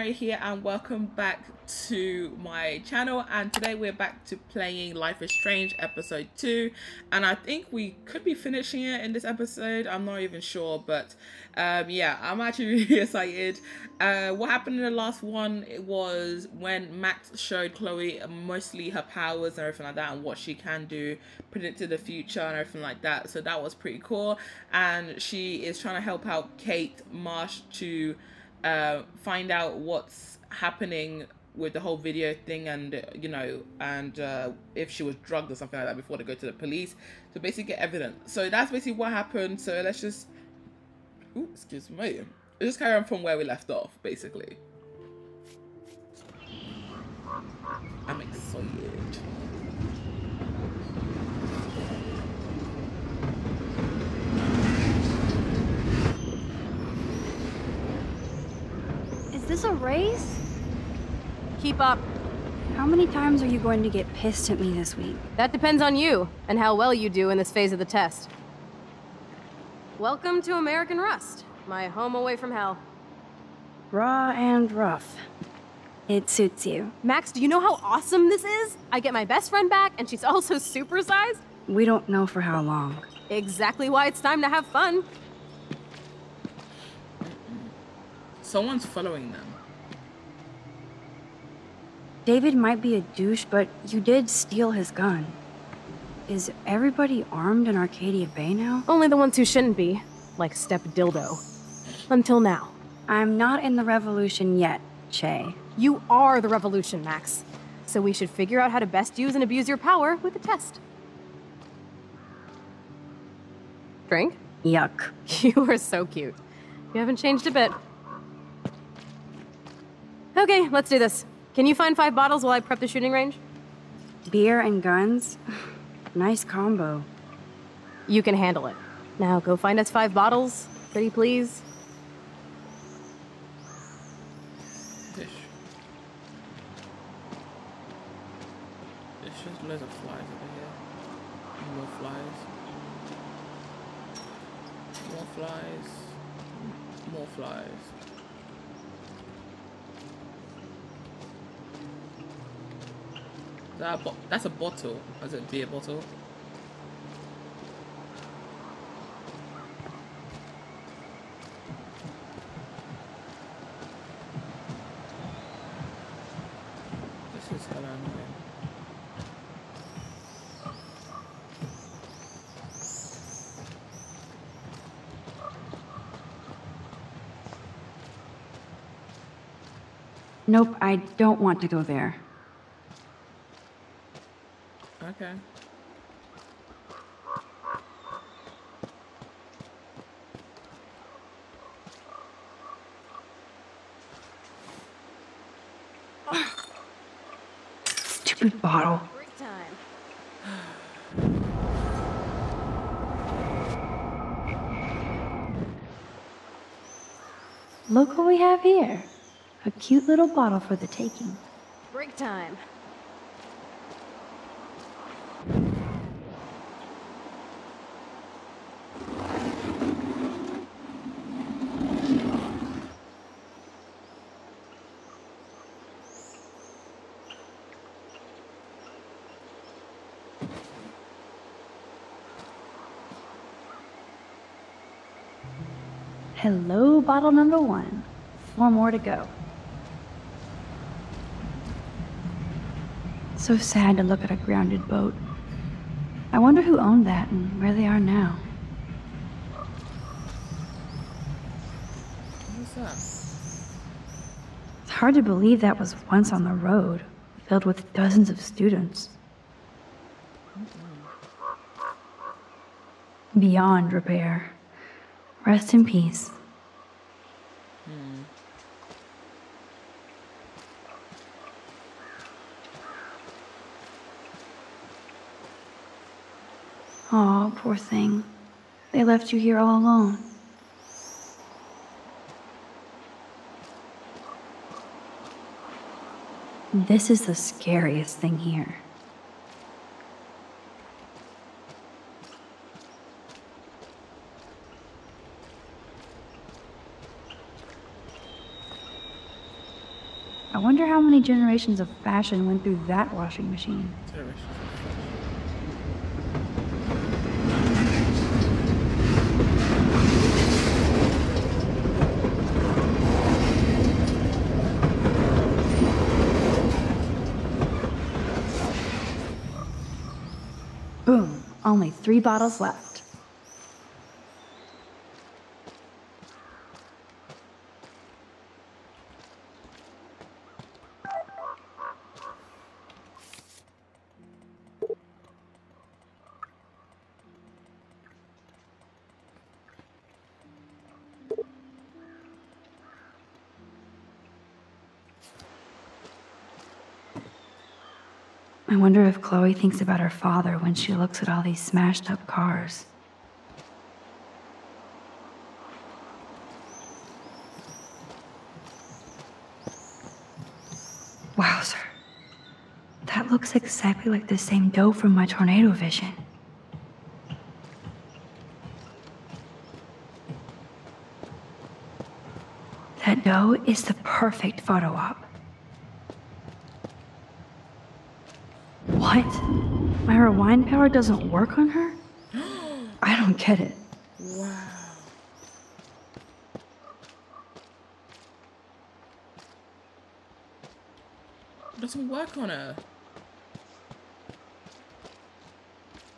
Mary here and welcome back to my channel, and today we're back to playing Life is Strange episode 2, and I think we could be finishing it in this episode. I'm not even sure, but yeah, I'm actually really excited. What happened in the last one, it was when Max showed Chloe mostly her powers and everything like that, and what she can do, predicted the future and everything like that, so that was pretty cool. And she is trying to help out Kate Marsh to find out what's happening with the whole video thing, and you know, and if she was drugged or something like that before they go to the police, to basically get evidence. So that's basically what happened. So let's just, ooh, excuse me, let's just carry on from where we left off basically. I'm excited. Is this a race? Keep up. How many times are you going to get pissed at me this week? That depends on you and how well you do in this phase of the test. Welcome to American Rust, my home away from hell. Raw and rough. It suits you. Max, do you know how awesome this is? I get my best friend back and she's also supersized. We don't know for how long. Exactly why it's time to have fun. Someone's following them. David might be a douche, but you did steal his gun. Is everybody armed in Arcadia Bay now? Only the ones who shouldn't be, like Step Dildo. Until now. I'm not in the revolution yet, Che. You are the revolution, Max. So we should figure out how to best use and abuse your power with a test. Drink? Yuck. You are so cute. You haven't changed a bit. Okay, let's do this. Can you find 5 bottles while I prep the shooting range? Beer and guns? Nice combo. You can handle it. Now go find us 5 bottles, pretty please. This. There's just loads of flies over here. More flies. More flies. More flies. That's a bottle. Is it a beer bottle? This is hella annoying. Nope, I don't want to go there. Okay. Stupid bottle. Break time. Look what we have here. A cute little bottle for the taking. Break time. Hello, bottle number 1. 4 more to go. So sad to look at a grounded boat. I wonder who owned that and where they are now. What's that? It's hard to believe that was once on the road, filled with dozens of students. Beyond repair. Rest in peace. Oh, poor thing. They left you here all alone. This is the scariest thing here. wonder how many generations of fashion went through that washing machine. Boom, only 3 bottles left. I wonder if Chloe thinks about her father when she looks at all these smashed up cars. Wowzer. That looks exactly like the same dough from my tornado vision. That dough is the perfect photo op. What? My rewind power doesn't work on her? I don't get it. Wow. It doesn't work on her.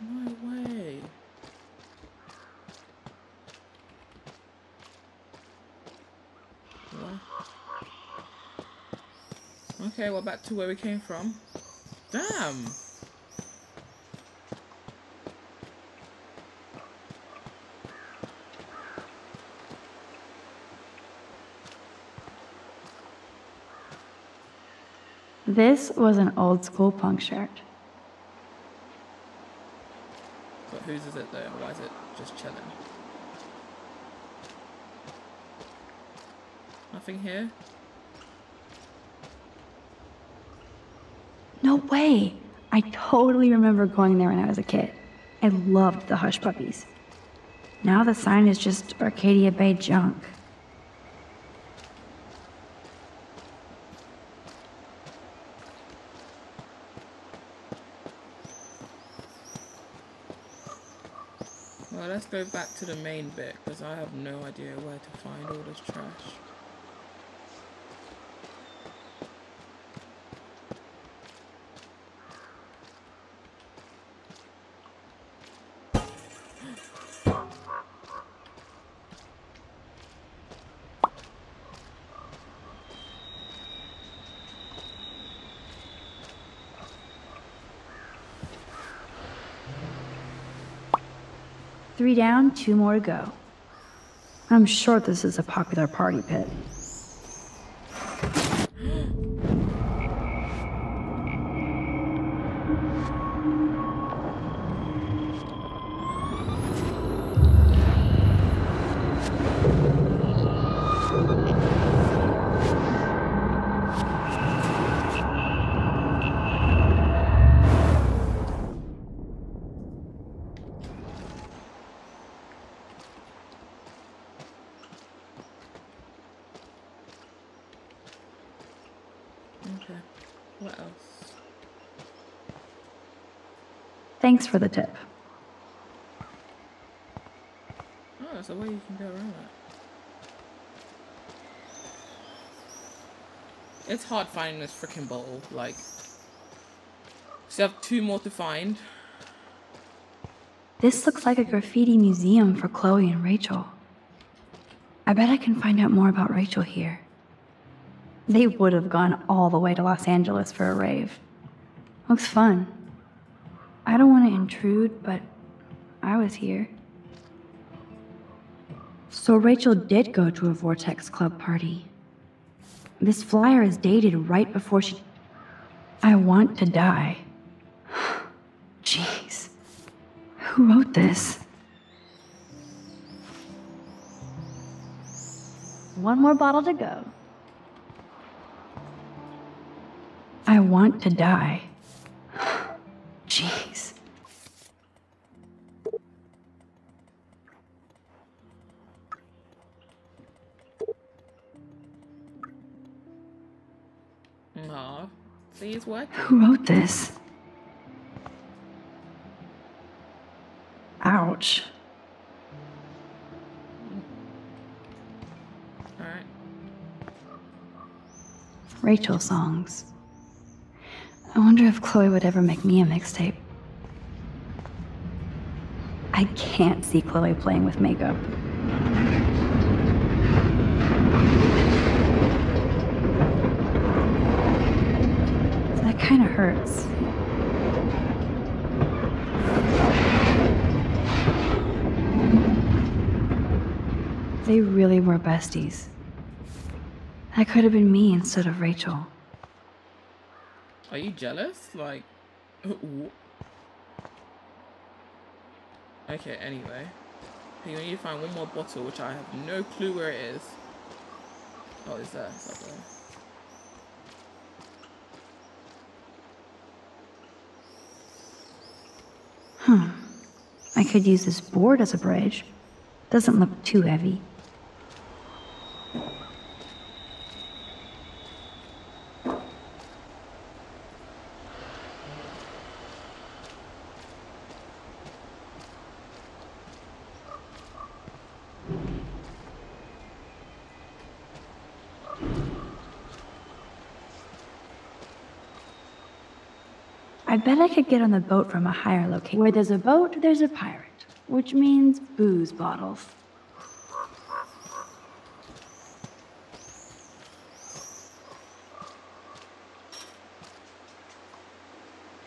No way. Wow. Okay, well, back to where we came from. Damn. This was an old school punk shirt. But whose is it though? Why is it just chilling? Nothing here? No way! I totally remember going there when I was a kid. I loved the Hush Puppies. Now the sign is just Arcadia Bay junk. Well, let's go back to the main bit, because I have no idea where to find all this trash. Three down, 2 more to go. I'm sure this is a popular party pit. Thanks for the tip. Oh, there's a way you can go around it. It's hard finding this freaking bottle, like. So I have 2 more to find. This looks like a graffiti museum for Chloe and Rachel. I bet I can find out more about Rachel here. They would have gone all the way to Los Angeles for a rave. Looks fun. I don't want to intrude, but I was here. So Rachel did go to a Vortex Club party. This flyer is dated right before she... I want to die. Jeez. Who wrote this? 1 more bottle to go. I want to die. Jeez. Please what? Who wrote this? Ouch. All right. Rachel songs. I wonder if Chloe would ever make me a mixtape. I can't see Chloe playing with makeup. That kind of hurts. They really were besties. That could have been me instead of Rachel. Are you jealous? Like... Okay, anyway. You need to find one more bottle, which I have no clue where it is. Oh, it's there. It's up there. Hmm. I could use this board as a bridge. Doesn't look too heavy. I bet I could get on the boat from a higher location. Where there's a boat, there's a pirate, which means booze bottles.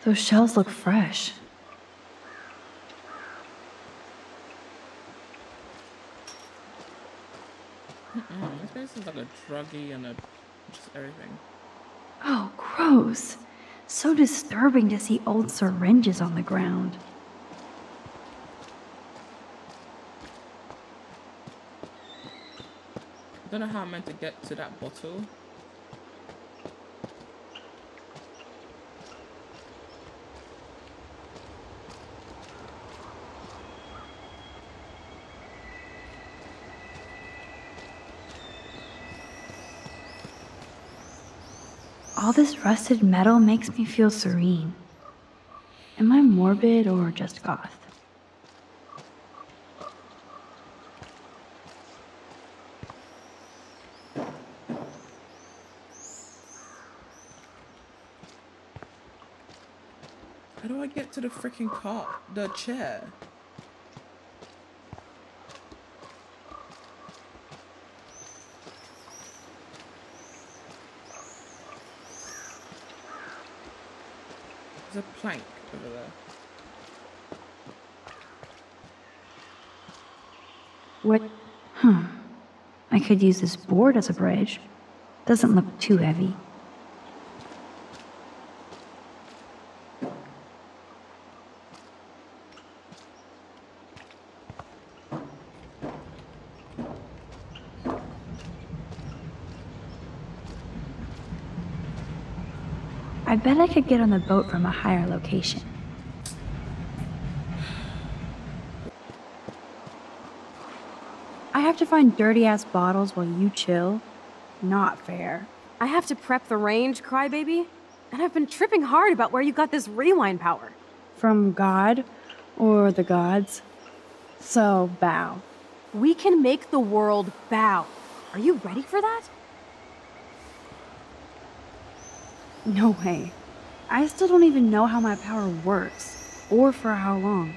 Those shells look fresh. This place is like a druggie and just everything. Oh, gross. So disturbing to see old syringes on the ground. I don't know how I'm meant to get to that bottle. All this rusted metal makes me feel serene. Am I morbid or just goth? How do I get to the freaking car? The chair? A plank over there. What? Hmm. I could use this board as a bridge. Doesn't look too heavy. I bet I could get on the boat from a higher location. I have to find dirty-ass bottles while you chill? Not fair. I have to prep the range, crybaby. And I've been tripping hard about where you got this rewind power. From God, or the gods. So, bow. We can make the world bow. Are you ready for that? No way. I still don't even know how my power works, or for how long.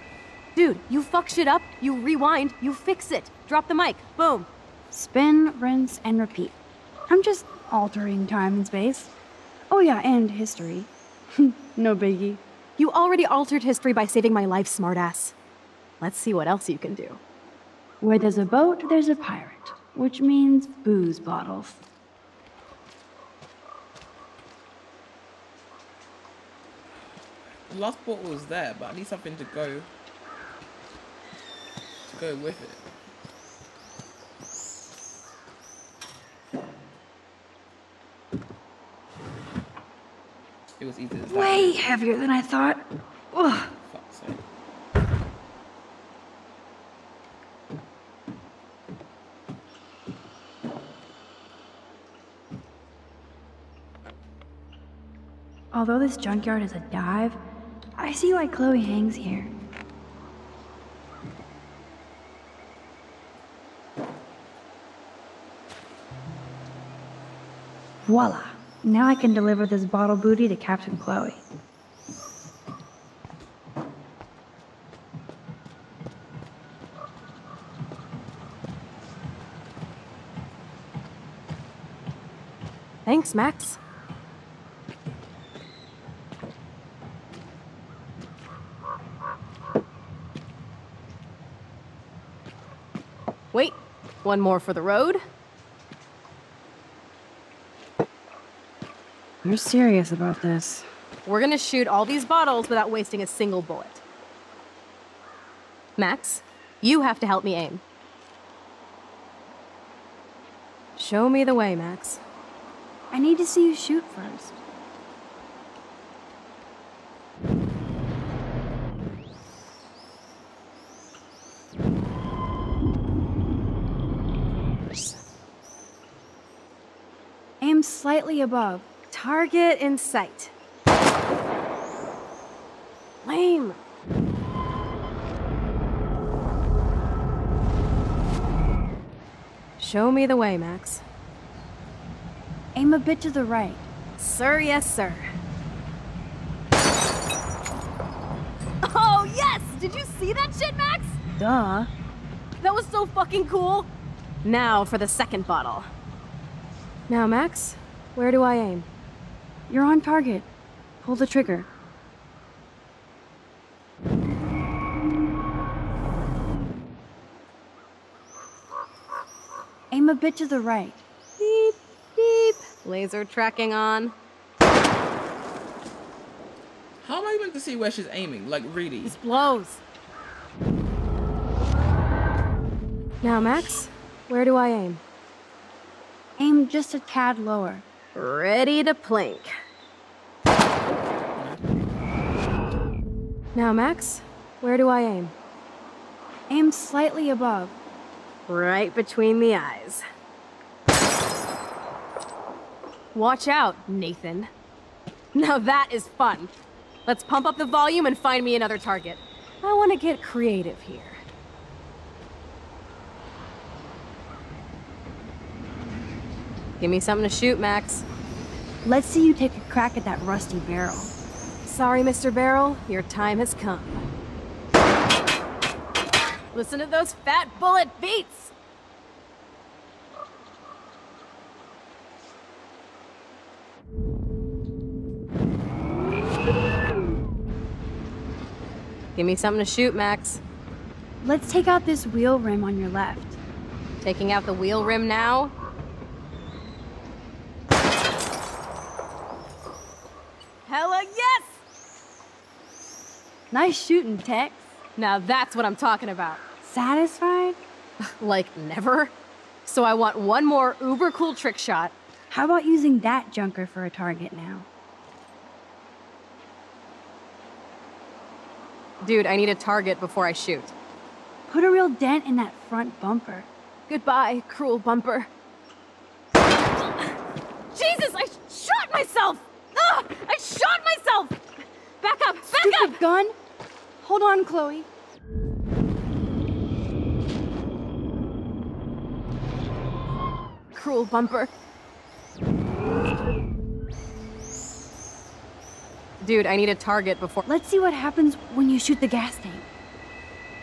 Dude, you fuck shit up, you rewind, you fix it. Drop the mic, boom. Spin, rinse, and repeat. I'm just altering time and space. Oh yeah, and history. No biggie. You already altered history by saving my life, smartass. Let's see what else you can do. Where there's a boat, there's a pirate, which means booze bottles. The last bottle was there, but I need something to go with it. It was either that way heavier than I thought. Ugh. Fuck's sake. Although this junkyard is a dive, I see why Chloe hangs here. Voila! Now I can deliver this bottle booty to Captain Chloe. Thanks, Max. Wait, one more for the road. You're serious about this. We're gonna shoot all these bottles without wasting a single bullet. Max, you have to help me aim. Show me the way, Max. I need to see you shoot first. Aim slightly above. Target in sight. Lame. Show me the way, Max. Aim a bit to the right. Sir, yes, sir. Oh, yes! Did you see that shit, Max? Duh. That was so fucking cool. Now for the second bottle. Now, Max, where do I aim? You're on target. Pull the trigger. Aim a bit to the right. Beep, beep. Laser tracking on. How am I meant to see where she's aiming? Like, really? This blows. Now, Max, where do I aim? Aim just a tad lower. Ready to plank. Now, Max, where do I aim? Aim slightly above. Right between the eyes. Watch out, Nathan. Now that is fun. Let's pump up the volume and find me another target. I want to get creative here. Give me something to shoot, Max. Let's see you take a crack at that rusty barrel. Sorry, Mr. Barrel, your time has come. Listen to those fat bullet beats! Give me something to shoot, Max. Let's take out this wheel rim on your left. Taking out the wheel rim now? Hella yes! Nice shooting, Tex. Now that's what I'm talking about. Satisfied? Like never. So I want one more uber cool trick shot. How about using that junker for a target now? Dude, I need a target before I shoot. Put a real dent in that front bumper. Goodbye, cruel bumper. Jesus, I shot myself! Ugh, I shot myself! Back up! Back Stupid up! Gun? Hold on, Chloe. Cruel bumper. Dude, I need a target before... Let's see what happens when you shoot the gas tank.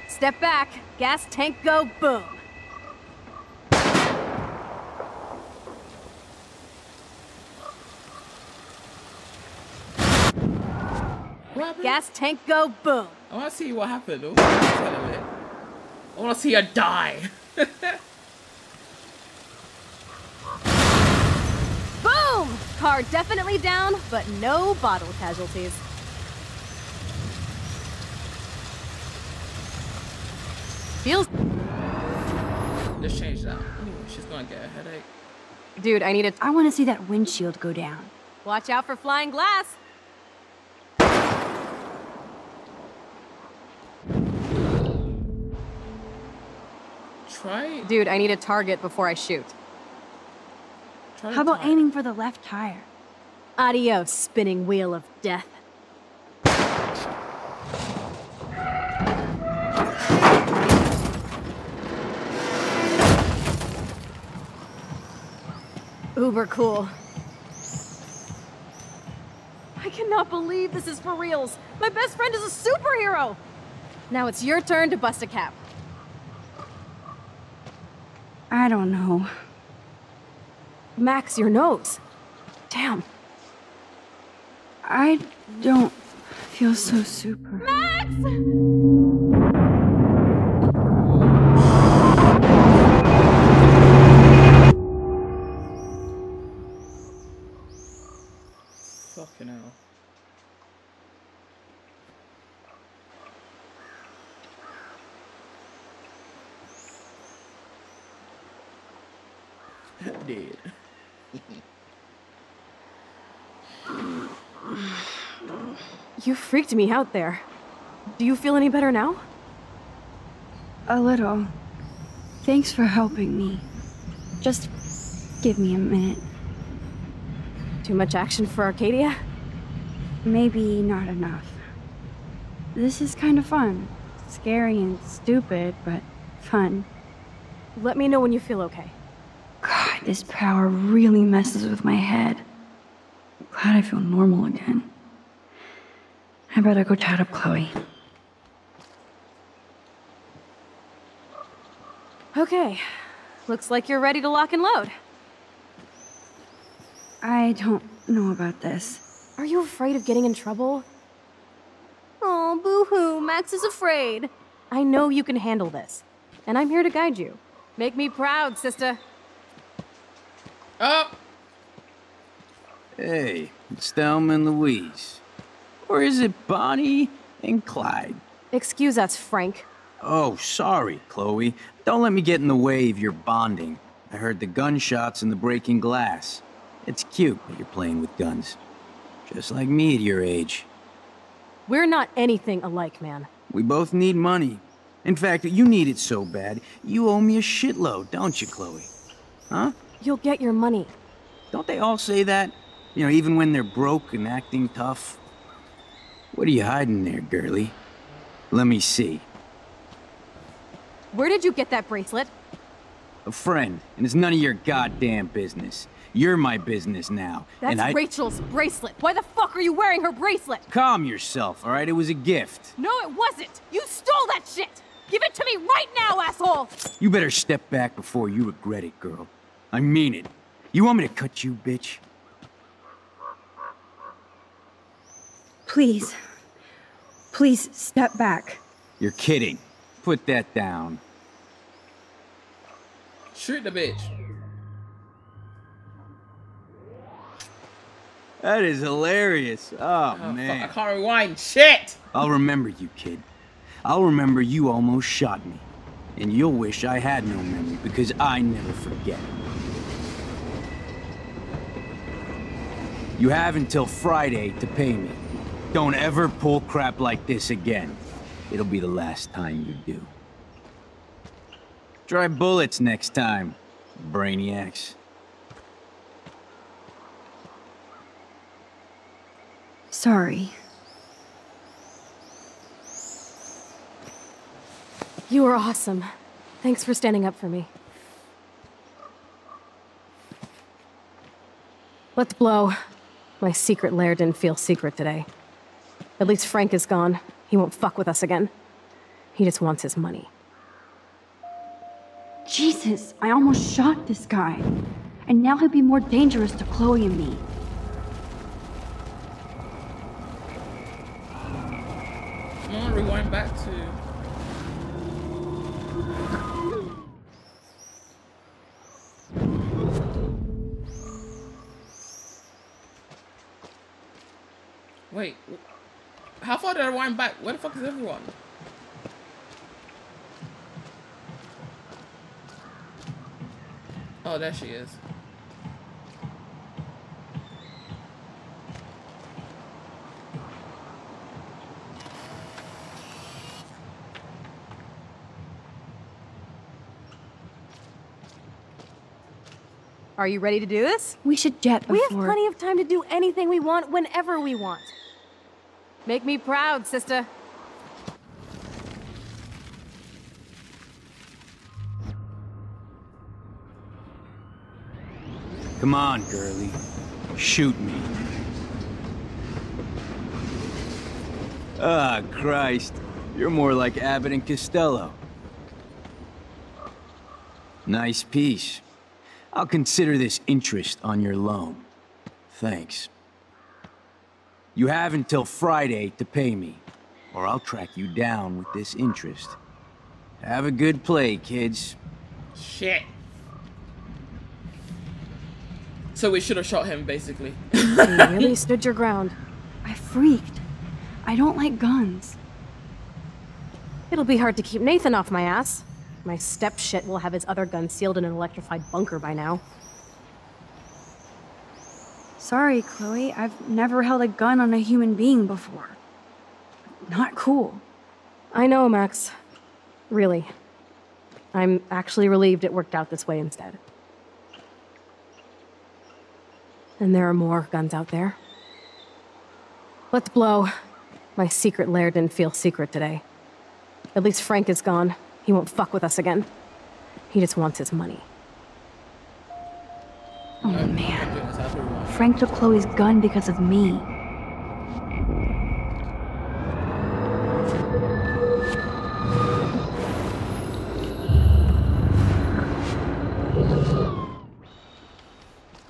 Step back. Gas tank go boom. Gas tank go boom. I want to see what happened. Ooh, I want to see her die. Boom! Car definitely down, but no bottle casualties. Feels... Just change that. Ooh, she's going to get a headache. Dude, I need a... I want to see that windshield go down. Watch out for flying glass. Right. Dude, I need a target before I shoot. How about aiming for the left tire? Adios, spinning wheel of death. Uber cool. I cannot believe this is for reals. My best friend is a superhero. Now it's your turn to bust a cap. I don't know. Max, your nose. Damn. I don't feel so super. Max! Fucking hell. That did. You freaked me out there. Do you feel any better now? A little. Thanks for helping me. Just give me a minute. Too much action for Arcadia? Maybe not enough. This is kind of fun. Scary and stupid, but fun. Let me know when you feel okay. God, this power really messes with my head. I'm glad I feel normal again. I better go chat up Chloe. Okay, looks like you're ready to lock and load. I don't know about this. Are you afraid of getting in trouble? Oh, boo-hoo, Max is afraid. I know you can handle this, and I'm here to guide you. Make me proud, sister. Oh! Hey, it's Thelma and Louise. Or is it Bonnie and Clyde? Excuse us, Frank. Oh, sorry, Chloe. Don't let me get in the way of your bonding. I heard the gunshots and the breaking glass. It's cute that you're playing with guns. Just like me at your age. We're not anything alike, man. We both need money. In fact, you need it so bad, you owe me a shitload, don't you, Chloe? Huh? You'll get your money. Don't they all say that? You know, even when they're broke and acting tough. What are you hiding there, girlie? Let me see. Where did you get that bracelet? A friend, and it's none of your goddamn business. You're my business now. That's Rachel's bracelet. Why the fuck are you wearing her bracelet? Calm yourself, all right? It was a gift. No, it wasn't. You stole that shit. Give it to me right now, asshole. You better step back before you regret it, girl. I mean it. You want me to cut you, bitch? Please. Please, step back. You're kidding. Put that down. Shoot the bitch. That is hilarious. Oh man. Fuck, I can't rewind. Shit! I'll remember you, kid. I'll remember you almost shot me. And you'll wish I had no memory, because I never forget. You have until Friday to pay me. Don't ever pull crap like this again. It'll be the last time you do. Try bullets next time, brainiacs. Sorry. You are awesome. Thanks for standing up for me. Let's blow. My secret lair didn't feel secret today. At least Frank is gone. He won't fuck with us again. He just wants his money. Jesus, I almost shot this guy. And now he'll be more dangerous to Chloe and me. I want to rewind back to... Wait. How far did I wind back? Where the fuck is everyone? Oh, there she is. Are you ready to do this? We should jet before. We have plenty of time to do anything we want, whenever we want. Make me proud, sister. Come on, girlie. Shoot me. Ah, Christ. You're more like Abbott and Costello. Nice piece. I'll consider this interest on your loan. Thanks. You have until Friday to pay me, or I'll track you down with this interest. Have a good play, kids. Shit. So we should have shot him, basically. You really stood your ground. I freaked. I don't like guns. It'll be hard to keep Nathan off my ass. My step-shit will have his other gun sealed in an electrified bunker by now. Sorry, Chloe. I've never held a gun on a human being before. Not cool. I know, Max. Really. I'm actually relieved it worked out this way instead. And there are more guns out there. Let's blow. My secret lair didn't feel secret today. At least Frank is gone. He won't fuck with us again. He just wants his money. Oh, man. Frank took Chloe's gun because of me.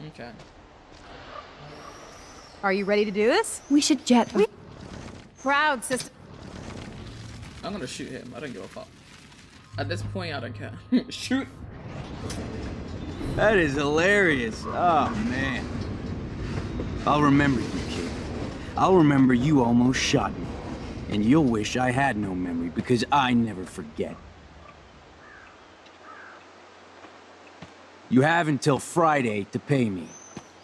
Okay. Are you ready to do this? We should jet. Proud sister. I'm gonna shoot him. I don't give a fuck. At this point, I don't care. Shoot! That is hilarious. Oh, man. I'll remember you, kid. I'll remember you almost shot me. And you'll wish I had no memory, because I never forget. You have until Friday to pay me.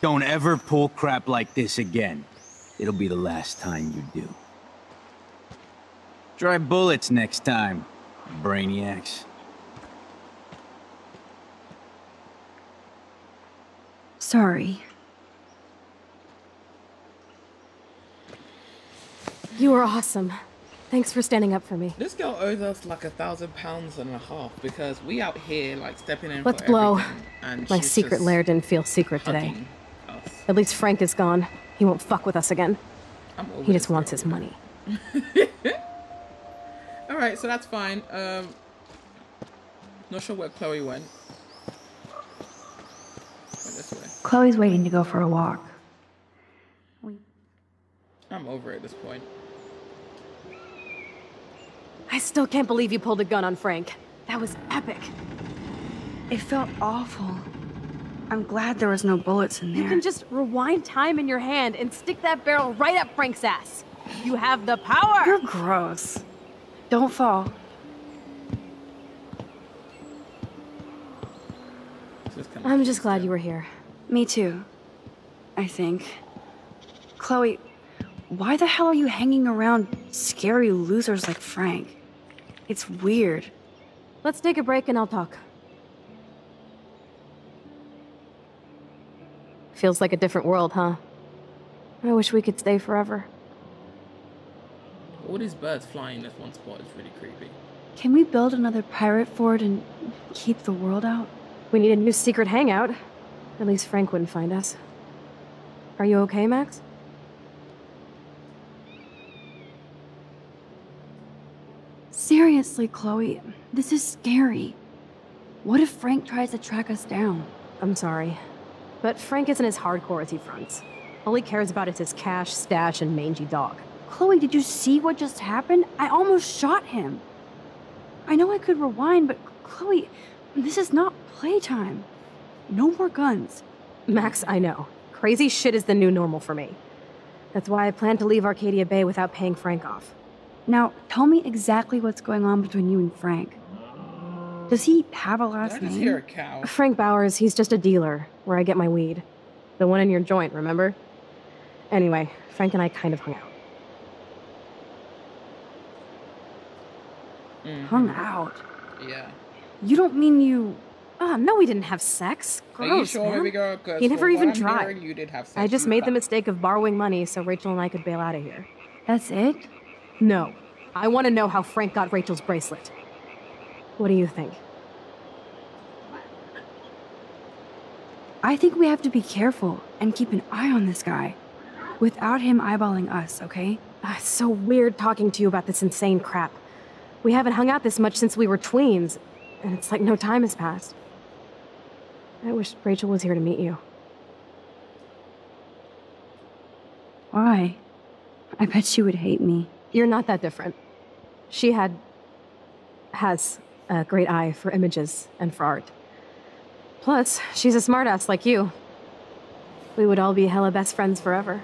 Don't ever pull crap like this again. It'll be the last time you do. Try bullets next time, brainiacs. Sorry. You are awesome. Thanks for standing up for me. This girl owes us like £1,500 because we out here like stepping in. Let's blow. And my secret lair didn't feel secret today. At least Frank is gone. He won't fuck with us again. He just wants his money. Alright, so that's fine. Not sure where Chloe went. This way. Chloe's waiting to go for a walk. I'm over it at this point. I still can't believe you pulled a gun on Frank. That was epic. It felt awful. I'm glad there was no bullets in there. You can just rewind time in your hand and stick that barrel right up Frank's ass. You have the power! You're gross. Don't fall. I'm just glad you were here. Me too, I think. Chloe, why the hell are you hanging around scary losers like Frank? It's weird. Let's take a break and I'll talk. Feels like a different world, huh? I wish we could stay forever. All these birds flying in this one spot is really creepy. Can we build another pirate fort and keep the world out? We need a new secret hangout. At least Frank wouldn't find us. Are you okay, Max? Seriously, Chloe, this is scary. What if Frank tries to track us down? I'm sorry, but Frank isn't as hardcore as he fronts. All he cares about is his cash, stash, and mangy dog. Chloe, did you see what just happened? I almost shot him. I know I could rewind, but Chloe, this is not playtime. No more guns. Max, I know. Crazy shit is the new normal for me. That's why I plan to leave Arcadia Bay without paying Frank off. Now, tell me exactly what's going on between you and Frank. Does he have a last name? I just hear a cow. Frank Bowers, he's just a dealer, where I get my weed. The one in your joint, remember? Anyway, Frank and I kind of hung out. Hung out? Yeah. You don't mean you Oh, no, we didn't have sex. Gross, are you sure, man? Baby girl? You never even tried. You did have sex. I just made the mistake of borrowing money so Rachel and I could bail out of here. That's it? No. I want to know how Frank got Rachel's bracelet. What do you think? I think we have to be careful and keep an eye on this guy. Without him eyeballing us, okay? It's so weird talking to you about this insane crap. We haven't hung out this much since we were tweens, and it's like no time has passed. I wish Rachel was here to meet you. Why? I bet she would hate me. You're not that different. She has a great eye for images and for art. Plus, she's a smartass like you. We would all be hella best friends forever.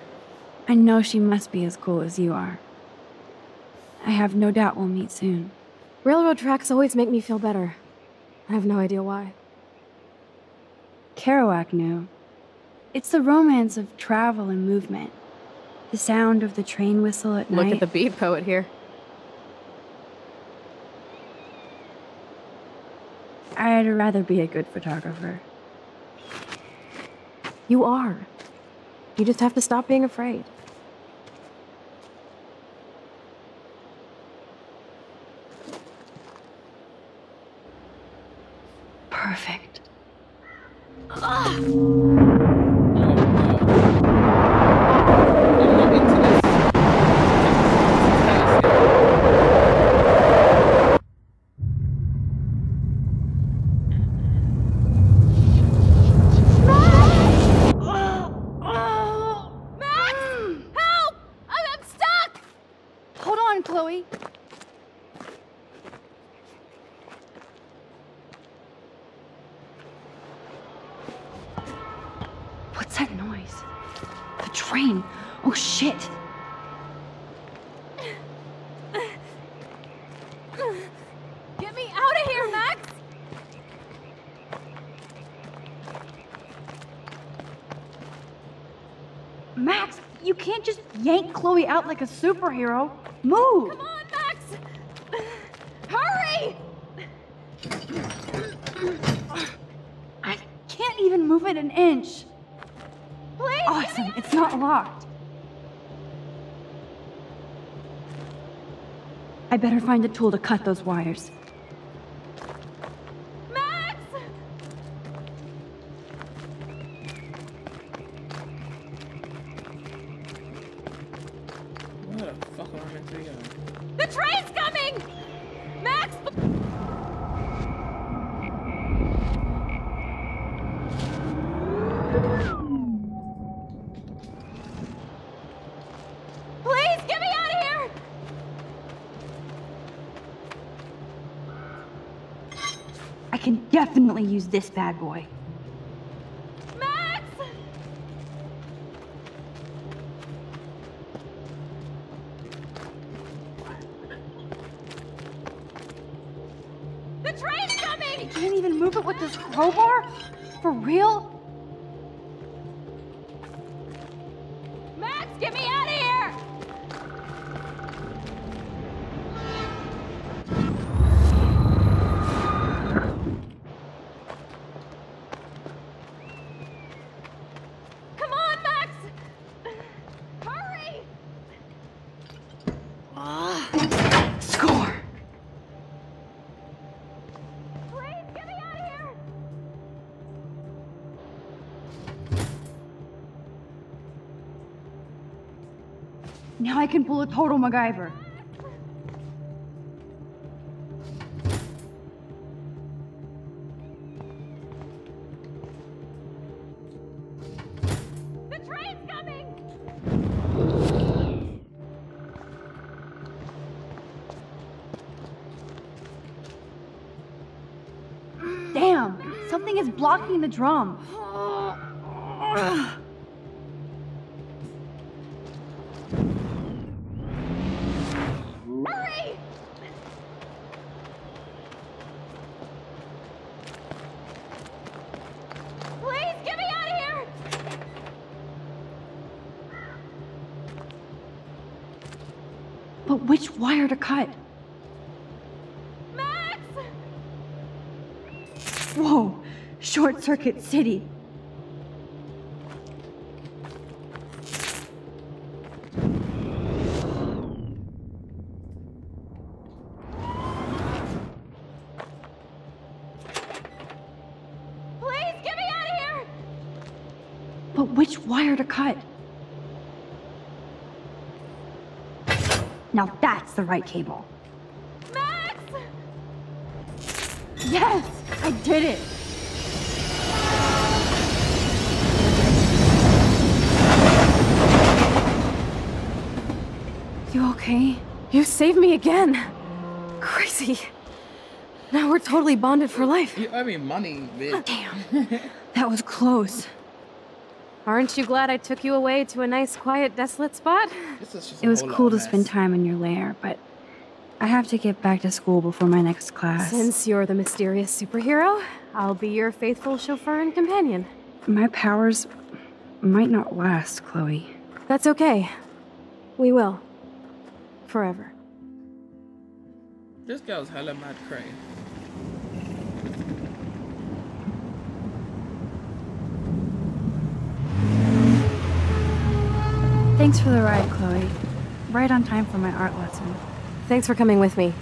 I know she must be as cool as you are. I have no doubt we'll meet soon. Railroad tracks always make me feel better. I have no idea why. Kerouac knew. It's the romance of travel and movement. The sound of the train whistle at night. Look at the beat poet here. I'd rather be a good photographer. You are. You just have to stop being afraid. Perfect. Chloe out like a superhero. Move! Come on, Max! Hurry! I can't even move it an inch. Please! Awesome, it's not locked. I better find a tool to cut those wires. Definitely use this bad boy. Max! The train's coming! I can't even move it with this crowbar? For real? Now I can pull a total MacGyver. The train's coming! Damn! Something is blocking the drum. Wire to cut. Max! Whoa, Short Circuit City. Which wire to cut? Now that's the right cable. Max! Yes! I did it! You okay? You saved me again. Crazy. Now we're totally bonded for life. You owe me money, bitch. Oh, damn. That was close. Aren't you glad I took you away to a nice, quiet, desolate spot? It was cool to spend time in your lair, but I have to get back to school before my next class. Since you're the mysterious superhero, I'll be your faithful chauffeur and companion. My powers might not last, Chloe. That's okay. We will. Forever. This girl's hella mad crazy. Thanks for the ride, Chloe. Right on time for my art lesson. Thanks for coming with me.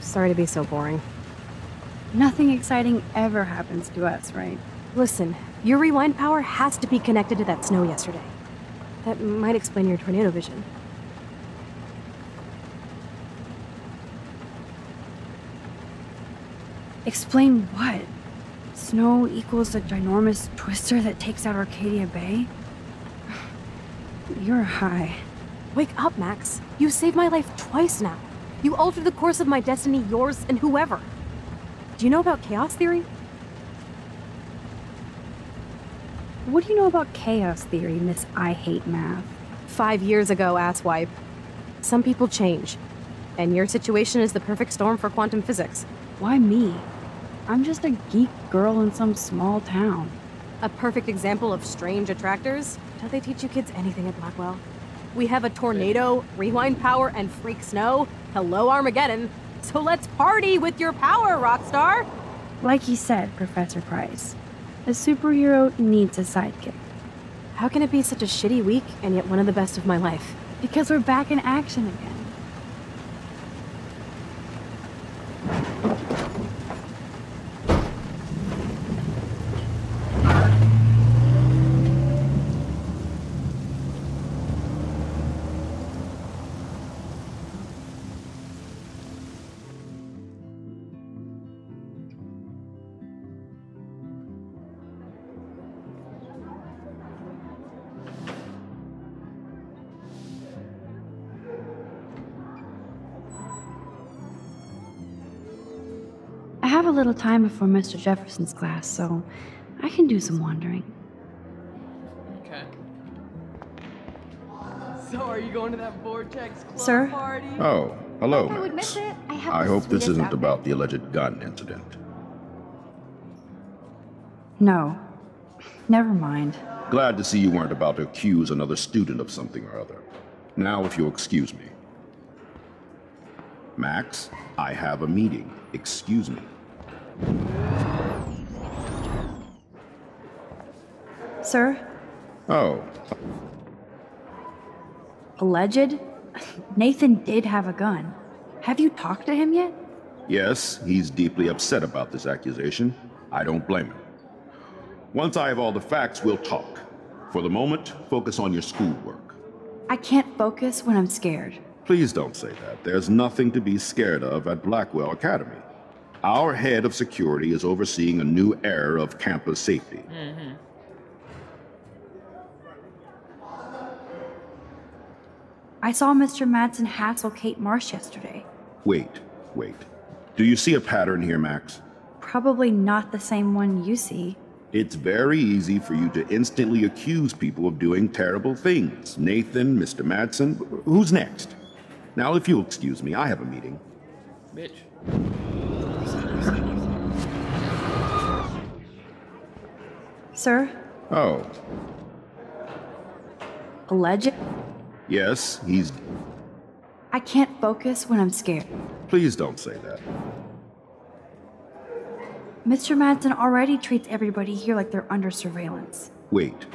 Sorry to be so boring. Nothing exciting ever happens to us, right? Listen, your rewind power has to be connected to that snow yesterday. That might explain your tornado vision. Explain what? Snow equals a ginormous twister that takes out Arcadia Bay? You're high. Wake up, Max. You saved my life twice now. You altered the course of my destiny, yours, and whoever. Do you know about chaos theory? What do you know about chaos theory, Miss I Hate Math? 5 years ago, asswipe. Some people change. And your situation is the perfect storm for quantum physics. Why me? I'm just a geek girl in some small town. A perfect example of strange attractors? Don't they teach you kids anything at Blackwell? We have a tornado, rewind power, and freak snow. Hello, Armageddon. So let's party with your power, Rockstar! Like he said, Professor Price, a superhero needs a sidekick. How can it be such a shitty week and yet one of the best of my life? Because we're back in action again. Little time before Mr. Jefferson's class, so I can do some wandering. Okay. So are you going to that Vortex Club party? Oh, hello, Max. I hope this isn't about the alleged gun incident. No. Never mind. Glad to see you weren't about to accuse another student of something or other. Now, if you'll excuse me. Max, I have a meeting. Excuse me. Sir? Oh. Alleged? Nathan did have a gun. Have you talked to him yet? Yes, he's deeply upset about this accusation. I don't blame him. Once I have all the facts, we'll talk. For the moment, focus on your schoolwork. I can't focus when I'm scared. Please don't say that. There's nothing to be scared of at Blackwell Academy. Our head of security is overseeing a new era of campus safety. Mm-hmm. I saw Mr. Madsen hassle Kate Marsh yesterday. Wait. Do you see a pattern here, Max? Probably not the same one you see. It's very easy for you to instantly accuse people of doing terrible things. Nathan, Mr. Madsen, who's next? Now, if you'll excuse me, I have a meeting. Mitch. Sir? Oh. Alleged? Yes, he's... I can't focus when I'm scared. Please don't say that. Mr. Madsen already treats everybody here like they're under surveillance. Wait.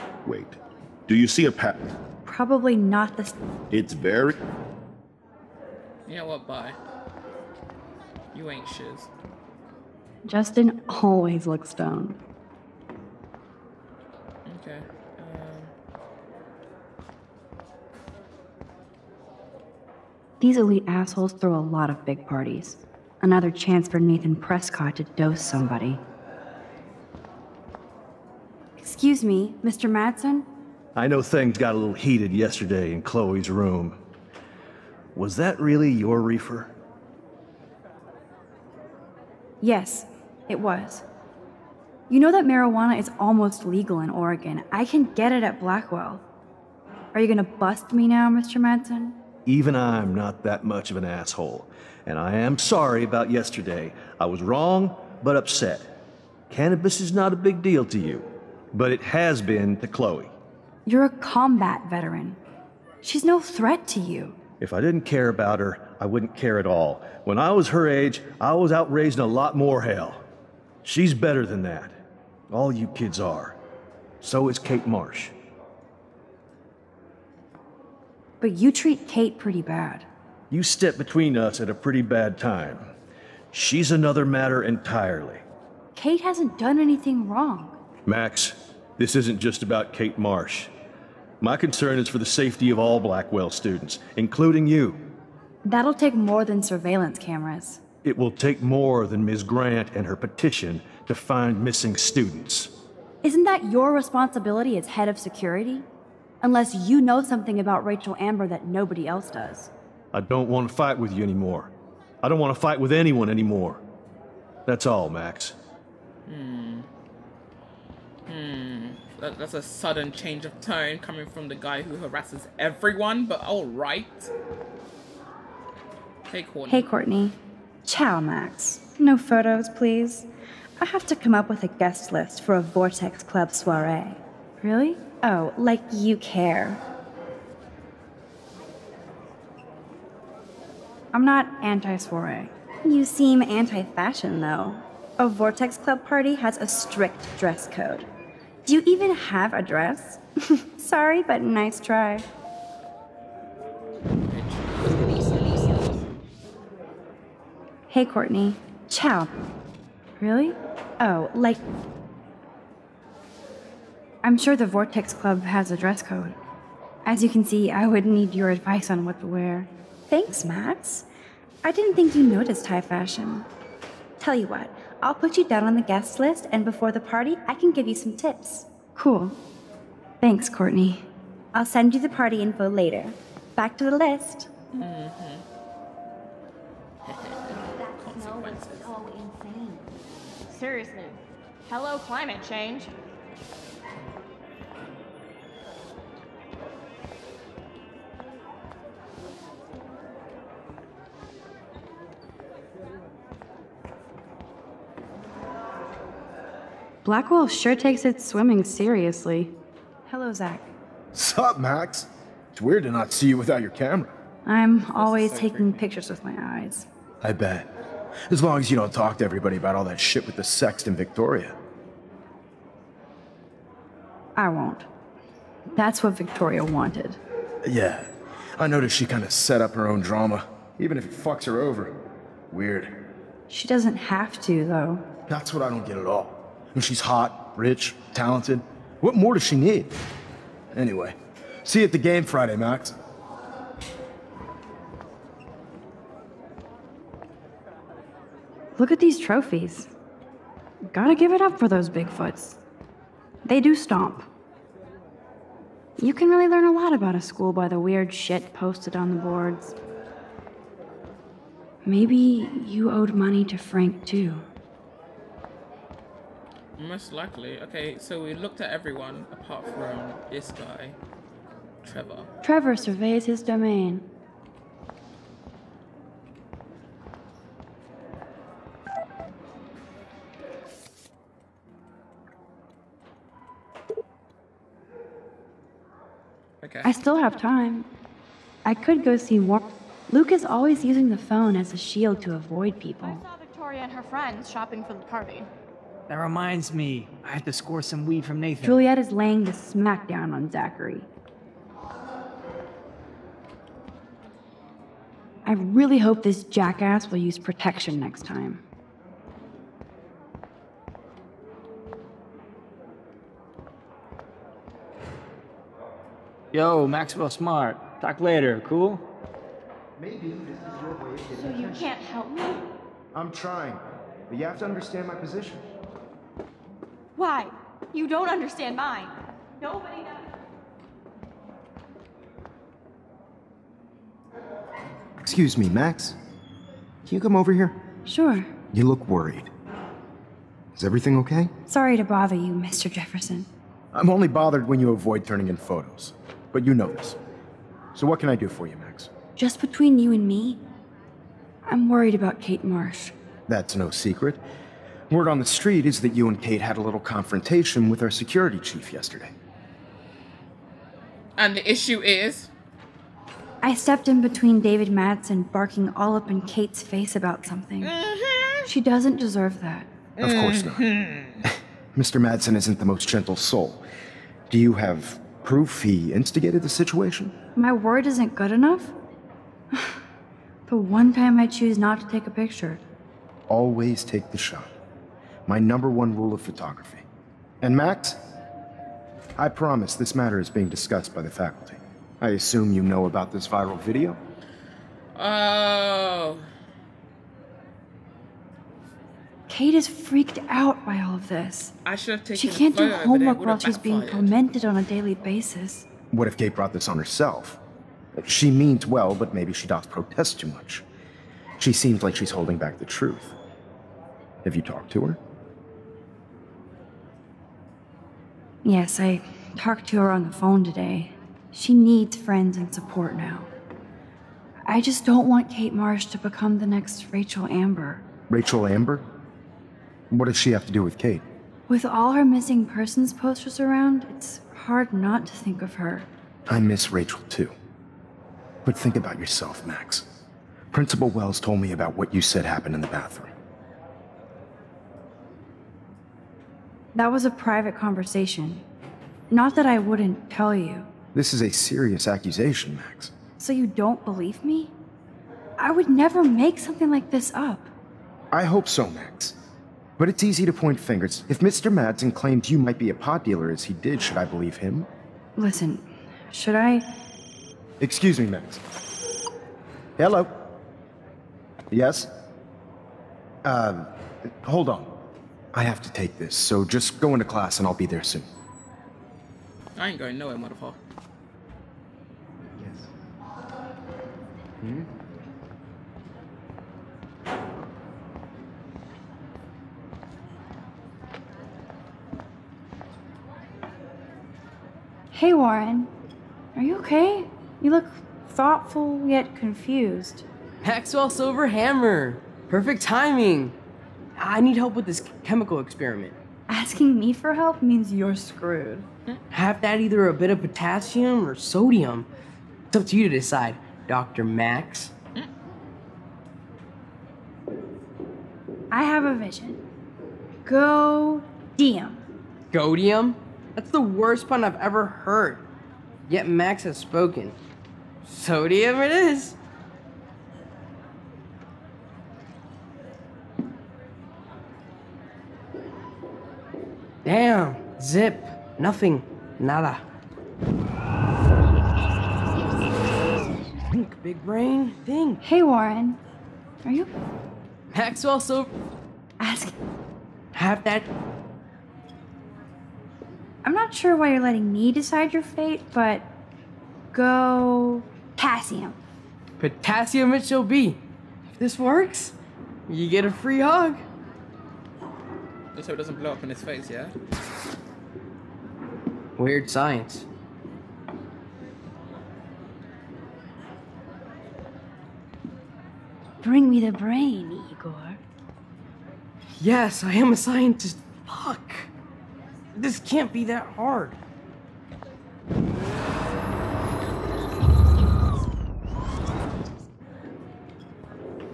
Do you see a pattern? Probably not this. It's very... Yeah, what by? You ain't shiz. Justin always looks stoned. Okay. These elite assholes throw a lot of big parties. Another chance for Nathan Prescott to dose somebody. Excuse me, Mr. Madsen? I know things got a little heated yesterday in Chloe's room. Was that really your reefer? Yes, it was. You know that marijuana is almost legal in Oregon. I can get it at Blackwell. Are you gonna bust me now, Mr. Madsen? Even I'm not that much of an asshole, and I am sorry about yesterday. I was wrong, but upset. Cannabis is not a big deal to you, but it has been to Chloe. You're a combat veteran. She's no threat to you. If I didn't care about her, I wouldn't care at all. When I was her age, I was out raising a lot more hell. She's better than that. All you kids are. So is Kate Marsh. But you treat Kate pretty bad. You step between us at a pretty bad time. She's another matter entirely. Kate hasn't done anything wrong. Max, this isn't just about Kate Marsh. My concern is for the safety of all Blackwell students, including you. That'll take more than surveillance cameras. It will take more than Ms. Grant and her petition to find missing students. Isn't that your responsibility as head of security? Unless you know something about Rachel Amber that nobody else does. I don't want to fight with you anymore. I don't want to fight with anyone anymore. That's all, Max. That's a sudden change of tone coming from the guy who harasses everyone, but alright. Hey, Courtney. Ciao, Max. No photos, please. I have to come up with a guest list for a Vortex Club soiree. Really? Oh, like you care. I'm not anti-soiree. You seem anti-fashion, though. A Vortex Club party has a strict dress code. Do you even have a dress? Sorry, but nice try. Hey, Courtney. Ciao. Really? Oh, like... I'm sure the Vortex Club has a dress code. As you can see, I would need your advice on what to wear. Thanks, Max. I didn't think you noticed high fashion. Tell you what, I'll put you down on the guest list, and before the party, I can give you some tips. Cool. Thanks, Courtney. I'll send you the party info later. Back to the list. That snow was so insane. Seriously. Hello, climate change. Blackwell sure takes its swimming seriously. Hello, Zach. Sup, Max? It's weird to not see you without your camera. I'm always taking pictures with my eyes. I bet. As long as you don't talk to everybody about all that shit with the sext and Victoria. I won't. That's what Victoria wanted. Yeah. I noticed she kind of set up her own drama, even if it fucks her over. Weird. She doesn't have to, though. That's what I don't get at all. And she's hot, rich, talented. What more does she need? Anyway, see you at the game Friday, Max. Look at these trophies. Gotta give it up for those Bigfoots. They do stomp. You can really learn a lot about a school by the weird shit posted on the boards. Maybe you owed money to Frank, too. Most likely. Okay, so we looked at everyone apart from this guy, Trevor. Trevor surveys his domain. Okay. I still have time. I could go see Warren. Luke is always using the phone as a shield to avoid people. I saw Victoria and her friends shopping for the party. That reminds me, I have to score some weed from Nathan. Juliet is laying the smackdown on Zachary. I really hope this jackass will use protection next time. Yo, Maxwell Smart. Talk later, cool? Maybe this is your way of getting attention. So you can't help me? I'm trying, but you have to understand my position. Why? You don't understand mine. Nobody does. Excuse me, Max. Can you come over here? Sure. You look worried. Is everything okay? Sorry to bother you, Mr. Jefferson. I'm only bothered when you avoid turning in photos. But you know this. So what can I do for you, Max? Just between you and me, I'm worried about Kate Marsh. That's no secret. Word on the street is that you and Kate had a little confrontation with our security chief yesterday. And the issue is? I stepped in between David Madsen barking all up in Kate's face about something. Mm-hmm. She doesn't deserve that. Of course not. Mr. Madsen isn't the most gentle soul. Do you have proof he instigated the situation? My word isn't good enough? The one time I choose not to take a picture. Always take the shot. My #1 rule of photography. And Max, I promise this matter is being discussed by the faculty. I assume you know about this viral video? Oh. Kate is freaked out by all of this. I should have taken She can't do homework while she's being tormented on a daily basis. What if Kate brought this on herself? She means well, but maybe she does protest too much. She seems like she's holding back the truth. Have you talked to her? Yes, I talked to her on the phone today. She needs friends and support now. I just don't want Kate Marsh to become the next Rachel Amber. Rachel Amber? What does she have to do with Kate? With all her missing persons posters around, it's hard not to think of her. I miss Rachel too. But think about yourself, Max. Principal Wells told me about what you said happened in the bathroom. That was a private conversation. Not that I wouldn't tell you. This is a serious accusation, Max. So you don't believe me? I would never make something like this up. I hope so, Max. But it's easy to point fingers. If Mr. Madsen claimed you might be a pot dealer as he did, should I believe him? Listen, should I? Excuse me, Max. Hello? Yes? Hold on. I have to take this, so just go into class and I'll be there soon. I ain't going nowhere, motherfucker. Yes. Hmm? Hey, Warren. Are you okay? You look thoughtful yet confused. Maxwell Silver Hammer. Perfect timing. I need help with this chemical experiment. Asking me for help means you're screwed. Have that either a bit of potassium or sodium. It's up to you to decide, Dr. Max. I have a vision. Go-dium. Go-dium? That's the worst pun I've ever heard. Yet Max has spoken. Sodium it is. Damn. Zip. Nothing. Nada. Think, big brain. Think. Hey, Warren. Are you? Maxwell Silver. Ask. Have that. I'm not sure why you're letting me decide your fate, but go potassium. Potassium it shall be. If this works, you get a free hug. Just so it doesn't blow up in his face, yeah? Weird science. Bring me the brain, Igor. Yes, I am a scientist. Fuck. This can't be that hard.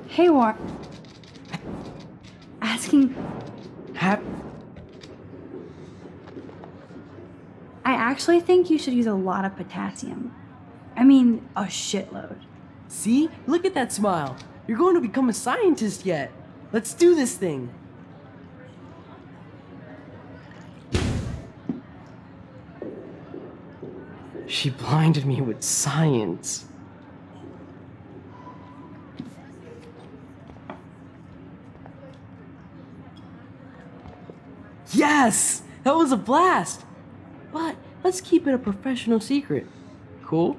Hey, Warren. Asking. Have I actually think you should use a lot of potassium. I mean, a shitload. See? Look at that smile. You're going to become a scientist yet. Let's do this thing. She blinded me with science. Yes! That was a blast! But let's keep it a professional secret. Cool?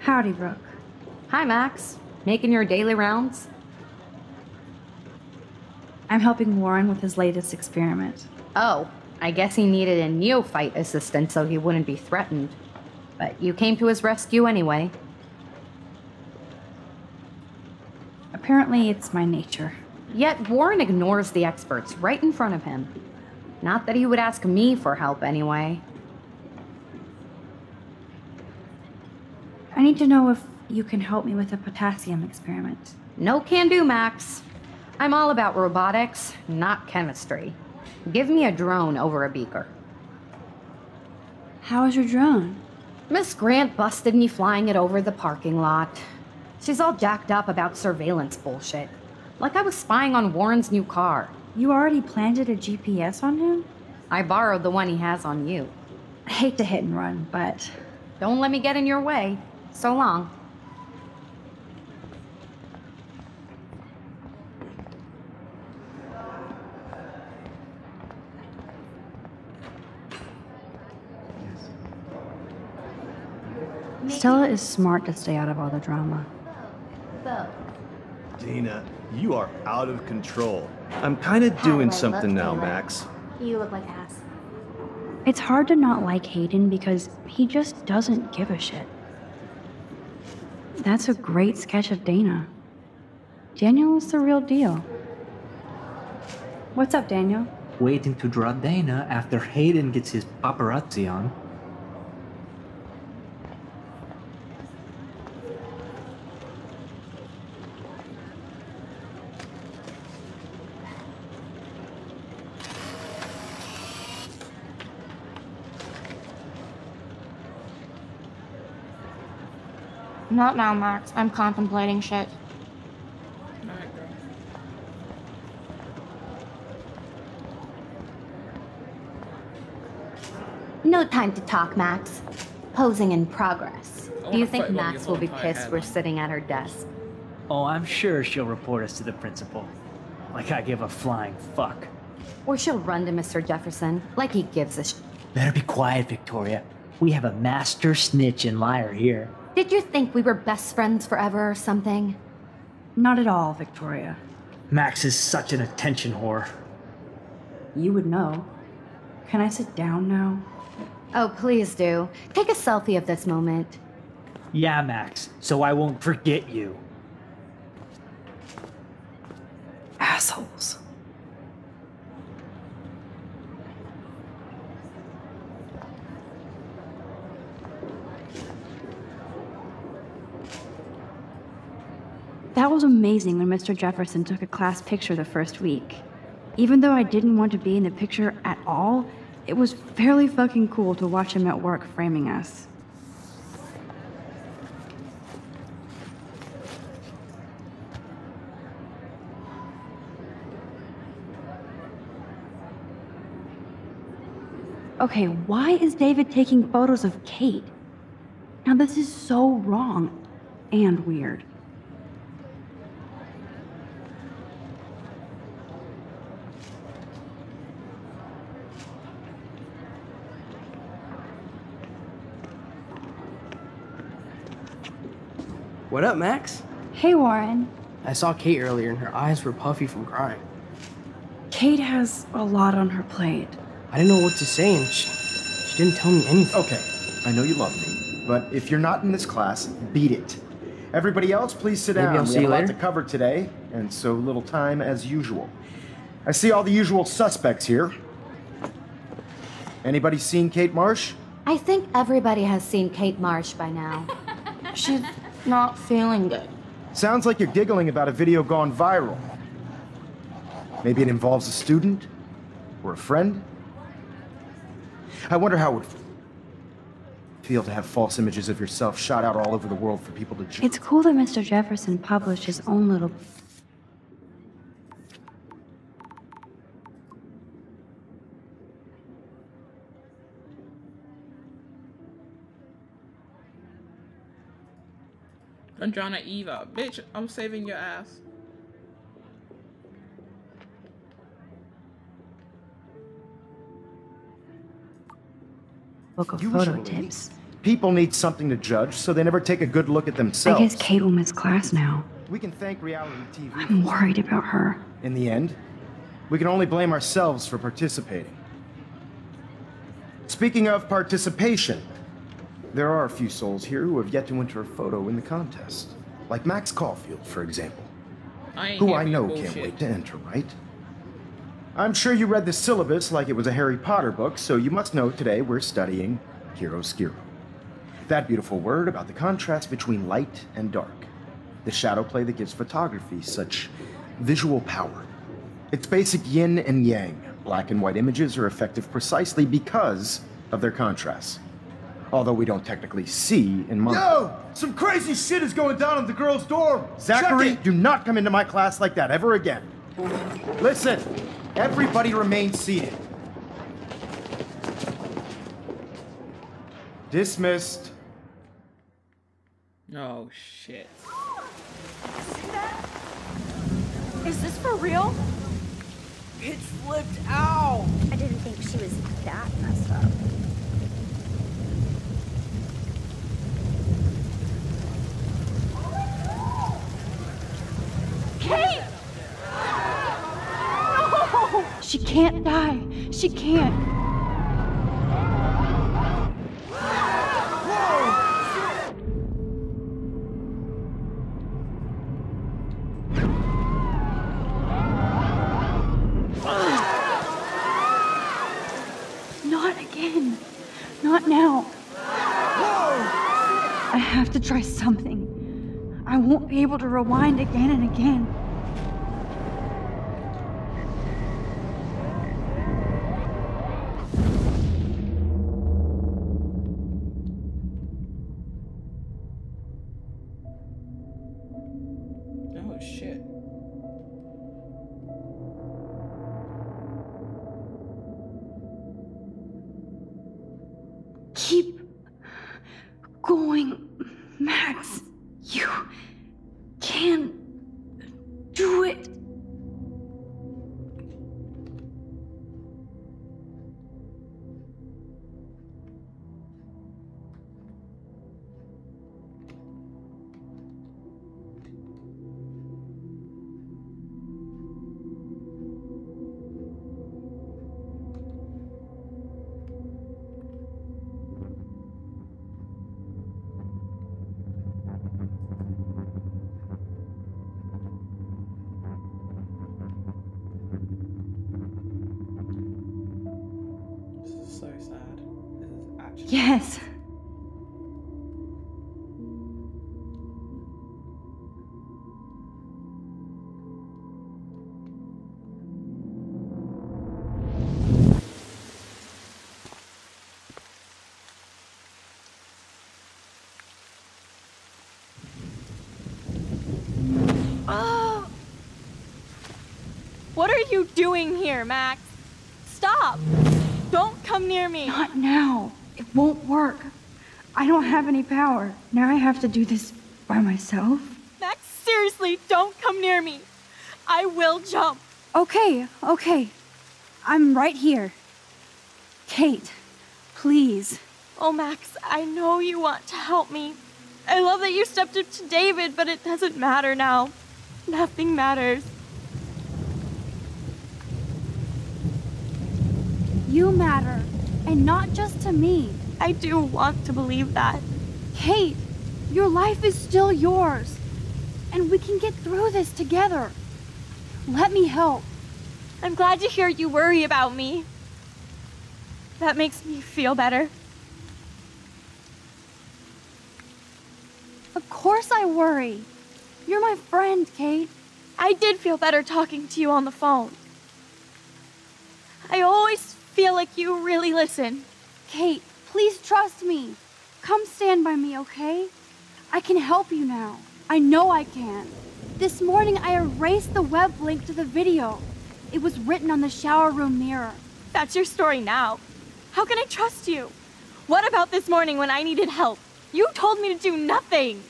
Howdy, Brooke. Hi, Max. Making your daily rounds? I'm helping Warren with his latest experiment. Oh, I guess he needed a neophyte assistant so he wouldn't be threatened. But you came to his rescue anyway. Apparently, it's my nature. Yet Warren ignores the experts right in front of him. Not that he would ask me for help anyway. I need to know if you can help me with a potassium experiment. No can do, Max. I'm all about robotics, not chemistry. Give me a drone over a beaker. How is your drone? Miss Grant busted me flying it over the parking lot. She's all jacked up about surveillance bullshit. Like I was spying on Warren's new car. You already planted a GPS on him? I borrowed the one he has on you. I hate to hit and run, but... Don't let me get in your way. So long. Stella is smart to stay out of all the drama. Dana, you are out of control. I'm kind of doing something now, Max. You look like ass. It's hard to not like Hayden because he just doesn't give a shit. That's a great sketch of Dana. Daniel is the real deal. What's up, Daniel? Waiting to draw Dana after Hayden gets his paparazzi on. Not now, Max. I'm contemplating shit. No time to talk, Max. Posing in progress. Do you think Max will be pissed we're sitting at her desk? Oh, I'm sure she'll report us to the principal. Like I give a flying fuck. Or she'll run to Mr. Jefferson, like he gives a sh. Better be quiet, Victoria. We have a master snitch and liar here. Did you think we were best friends forever or something? Not at all, Victoria. Max is such an attention whore. You would know. Can I sit down now? Oh, please do. Take a selfie of this moment. Yeah, Max, so I won't forget you. Assholes. That was amazing when Mr. Jefferson took a class picture the first week. Even though I didn't want to be in the picture at all, it was fairly fucking cool to watch him at work framing us. Okay, why is David taking photos of Kate? Now this is so wrong and weird. What up, Max? Hey, Warren. I saw Kate earlier and her eyes were puffy from crying. Kate has a lot on her plate. I didn't know what to say and she didn't tell me anything. Okay, I know you love me, but if you're not in this class, beat it. Everybody else, please sit down. I'll see you later. We have a lot to cover today, and so little time as usual. I see all the usual suspects here. Anybody seen Kate Marsh? I think everybody has seen Kate Marsh by now. She's... not feeling good. Sounds like you're giggling about a video gone viral. Maybe it involves a student? or a friend. I wonder how it would feel to have false images of yourself shot out all over the world for people to judge. It's cool that Mr. Jefferson published his own little... Androna Eva. Bitch, I'm saving your ass. Book of photo tips. People need something to judge, so they never take a good look at themselves. I guess Kate will miss class now. We can thank reality TV. I'm worried about her. In the end, we can only blame ourselves for participating. Speaking of participation, there are a few souls here who have yet to enter a photo in the contest. Like Max Caulfield, for example. Who I know can't wait to enter, right? I'm sure you read the syllabus like it was a Harry Potter book, so you must know today we're studying chiaroscuro. That beautiful word about the contrast between light and dark. The shadow play that gives photography such visual power. It's basic yin and yang. Black and white images are effective precisely because of their contrast. Although we don't technically see in mind. Yo! Some crazy shit is going down in the girls' dorm! Zachary, do not come into my class like that ever again. Listen! Everybody remain seated. Dismissed. Oh, shit. See that? Is this for real? It slipped out. I didn't think she was that messed up. Kate! She can't die. She can't. Not again. Not now. I have to try something. I won't be able to rewind again and again. Yes. Oh. What are you doing here, Max? Stop. Don't come near me. Not now. It won't work. I don't have any power. Now I have to do this by myself. Max, seriously, don't come near me. I will jump. Okay, okay. I'm right here. Kate, please. Oh, Max, I know you want to help me. I love that you stepped up to David, but it doesn't matter now. Nothing matters. You matter. And not just to me. I do want to believe that. Kate, your life is still yours. And we can get through this together. Let me help. I'm glad to hear you worry about me. That makes me feel better. Of course I worry. You're my friend, Kate. I did feel better talking to you on the phone. I always feel like you really listen. Kate, please trust me. Come stand by me, okay? I can help you now. I know I can. This morning I erased the web link to the video. It was written on the shower room mirror. That's your story now. How can I trust you? What about this morning when I needed help? You told me to do nothing.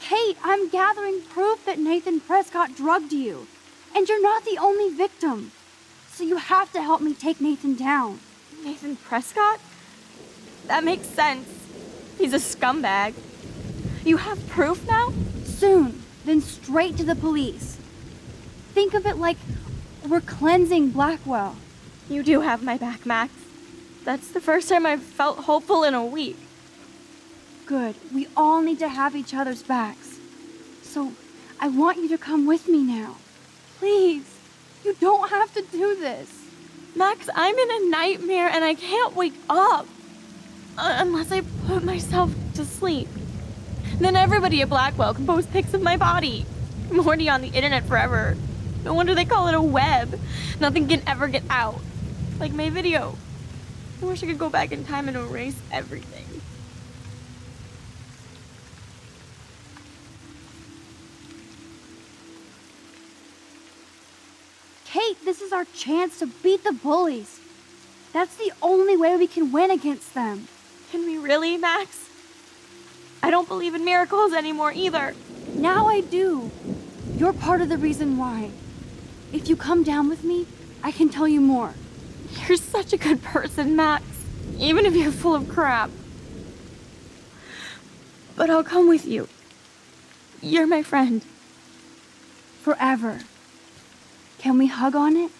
Kate, I'm gathering proof that Nathan Prescott drugged you. And you're not the only victim. So you have to help me take Nathan down. Nathan Prescott? That makes sense. He's a scumbag. You have proof now? Soon, then straight to the police. Think of it like we're cleansing Blackwell. You do have my back, Max. That's the first time I've felt hopeful in a week. Good. We all need to have each other's backs. So, I want you to come with me now. Please, you don't have to do this. Max, I'm in a nightmare and I can't wake up. Unless I put myself to sleep. Then everybody at Blackwell can post pics of my body. I'm already on the internet forever. No wonder they call it a web. Nothing can ever get out. Like my video. I wish I could go back in time and erase everything. Kate, this is our chance to beat the bullies. That's the only way we can win against them. Can we really, Max? I don't believe in miracles anymore either. Now I do. You're part of the reason why. If you come down with me, I can tell you more. You're such a good person, Max. Even if you're full of crap. But I'll come with you. You're my friend. Forever. Can we hug on it?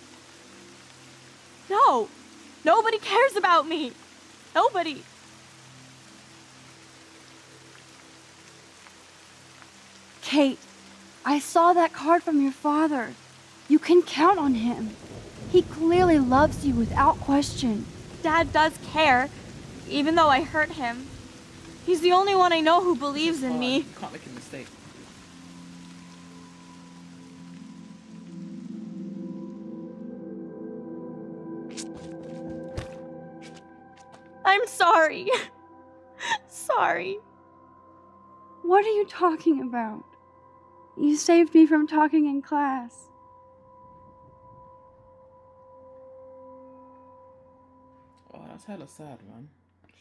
No! Nobody cares about me! Nobody! Kate, I saw that card from your father. You can count on him. He clearly loves you without question. Dad does care, even though I hurt him. He's the only one I know who believes in me. I can't make a mistake. I'm sorry. Sorry. What are you talking about? You saved me from talking in class. Oh, that's hella sad, man.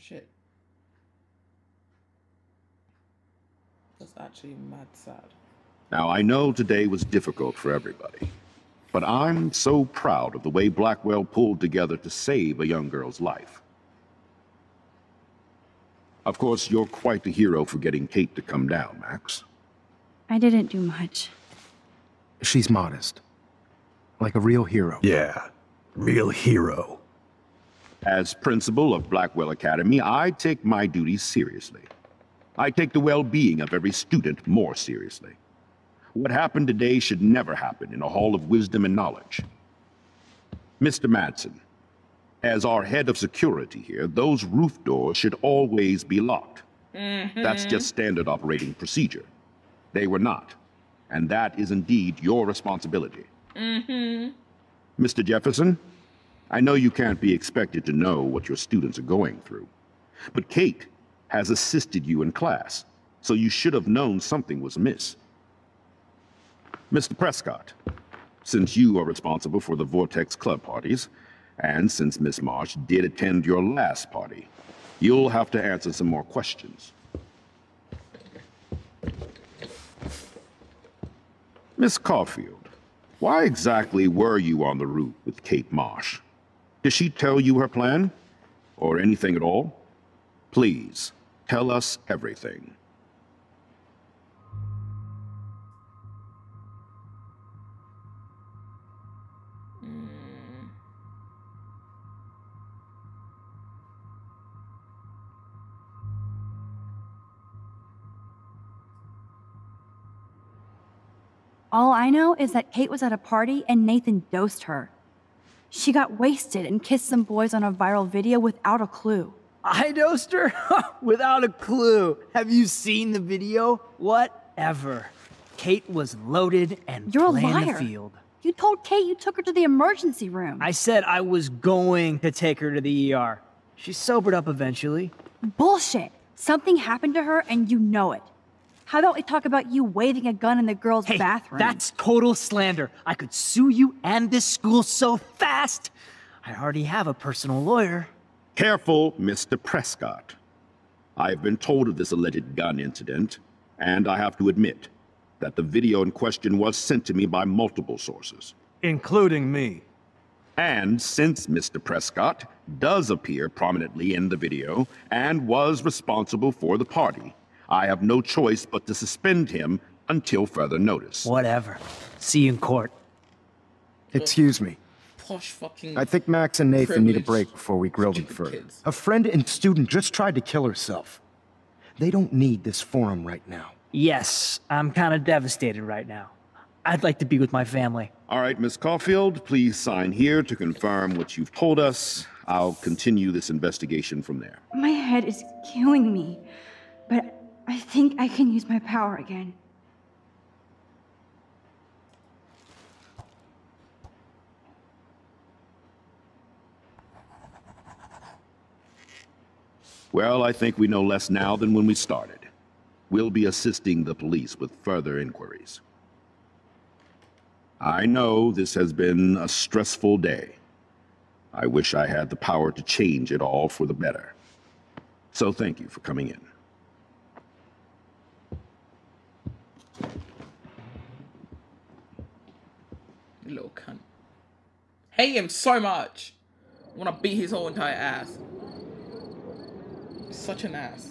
Shit. That's actually mad sad. Now, I know today was difficult for everybody, but I'm so proud of the way Blackwell pulled together to save a young girl's life. Of course, you're quite the hero for getting Kate to come down, Max. I didn't do much. She's modest. Like a real hero. Yeah, real hero. As principal of Blackwell Academy, I take my duties seriously. I take the well-being of every student more seriously. What happened today should never happen in a hall of wisdom and knowledge. Mr. Madsen. As our head of security here, those roof doors should always be locked. Mm-hmm. That's just standard operating procedure. They were not, and that is indeed your responsibility. Mm-hmm. Mr. Jefferson, I know you can't be expected to know what your students are going through, but Kate has assisted you in class, so you should have known something was amiss. Mr. Prescott, since you are responsible for the Vortex Club parties, and since Miss Marsh did attend your last party, you'll have to answer some more questions. Miss Caulfield, why exactly were you on the route with Kate Marsh? Did she tell you her plan? Or anything at all? Please, tell us everything. All I know is that Kate was at a party and Nathan dosed her. She got wasted and kissed some boys on a viral video without a clue. I dosed her? Without a clue. Have you seen the video? Whatever. Kate was loaded and playing the field. You told Kate you took her to the emergency room. I said I was going to take her to the ER. She sobered up eventually. Bullshit. Something happened to her and you know it. How about we talk about you waving a gun in the girls' bathroom? That's total slander. I could sue you and this school so fast. I already have a personal lawyer. Careful, Mr. Prescott. I've been told of this alleged gun incident, and I have to admit that the video in question was sent to me by multiple sources. Including me. And since Mr. Prescott does appear prominently in the video and was responsible for the party, I have no choice but to suspend him until further notice. Whatever. See you in court. Excuse me. Posh fucking I think Max and Nathan need a break before we grill them further. Kids. A friend and student just tried to kill herself. They don't need this forum right now. Yes, I'm kind of devastated right now. I'd like to be with my family. All right, Miss Caulfield, please sign here to confirm what you've told us. I'll continue this investigation from there. My head is killing me, but I think I can use my power again. Well, I think we know less now than when we started. We'll be assisting the police with further inquiries. I know this has been a stressful day. I wish I had the power to change it all for the better. So thank you for coming in. You little cunt. Hate him so much. I want to beat his whole entire ass. He's such an ass.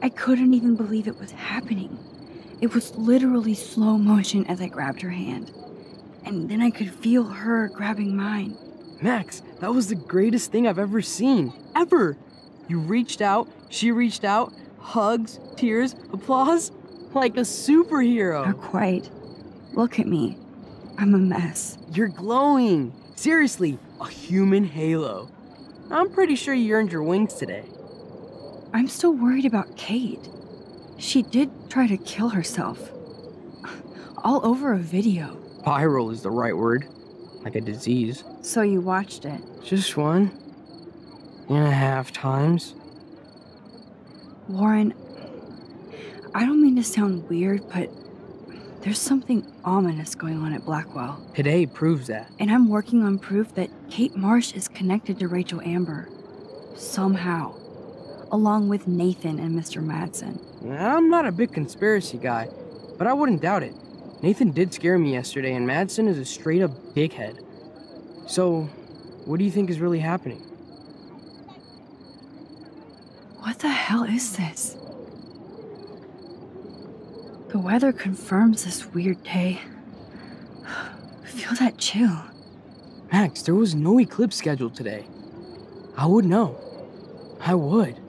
I couldn't even believe it was happening. It was literally slow motion as I grabbed her hand. And then I could feel her grabbing mine. Max, that was the greatest thing I've ever seen. Ever! You reached out, she reached out, hugs, tears, applause. Like a superhero. Not quite. Look at me. I'm a mess. You're glowing. Seriously, a human halo. I'm pretty sure you earned your wings today. I'm still worried about Kate. She did try to kill herself. All over a video. Viral is the right word. Like a disease. So you watched it? Just 1.5 times. Warren, I don't mean to sound weird, but there's something ominous going on at Blackwell. Today proves that. And I'm working on proof that Kate Marsh is connected to Rachel Amber. Somehow. Along with Nathan and Mr. Madsen. I'm not a big conspiracy guy, but I wouldn't doubt it. Nathan did scare me yesterday, and Madsen is a straight-up dickhead. So, what do you think is really happening? What the hell is this? The weather confirms this weird day. I feel that chill. Max, there was no eclipse scheduled today. I would know. I would.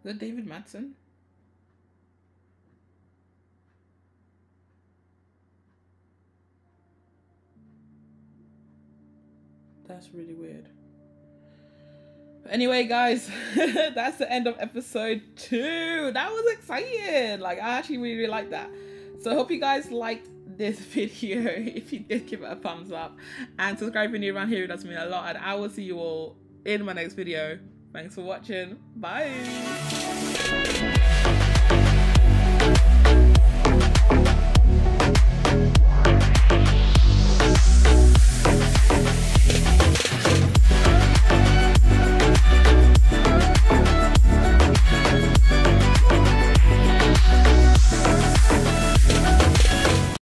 Is that David Madsen? That's really weird. But anyway, guys, that's the end of episode 2. That was exciting. Like, I actually really liked that. So I hope you guys liked this video. If you did, give it a thumbs up and subscribe if you're new around here. It does mean a lot, and I will see you all in my next video. Thanks for watching. Bye.